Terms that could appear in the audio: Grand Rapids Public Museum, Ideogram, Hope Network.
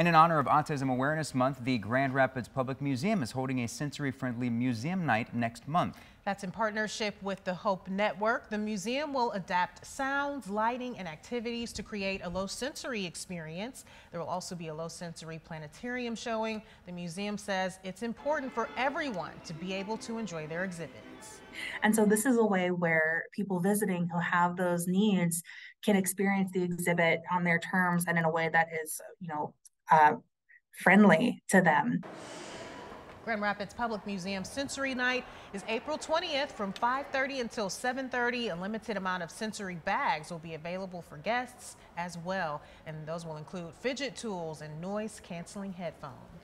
And in honor of Autism Awareness Month, the Grand Rapids Public Museum is holding a sensory-friendly museum night next month. That's in partnership with the Hope Network. The museum will adapt sounds, lighting, and activities to create a low sensory experience. There will also be a low sensory planetarium showing. The museum says it's important for everyone to be able to enjoy their exhibits. And so this is a way where people visiting who have those needs can experience the exhibit on their terms and in a way that is, friendly to them. Grand Rapids Public Museum Sensory Night is April 20th from 5:30 until 7:30. A limited amount of sensory bags will be available for guests as well, and those will include fidget tools and noise-canceling headphones.